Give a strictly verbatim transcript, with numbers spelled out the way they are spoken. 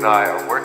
and I are working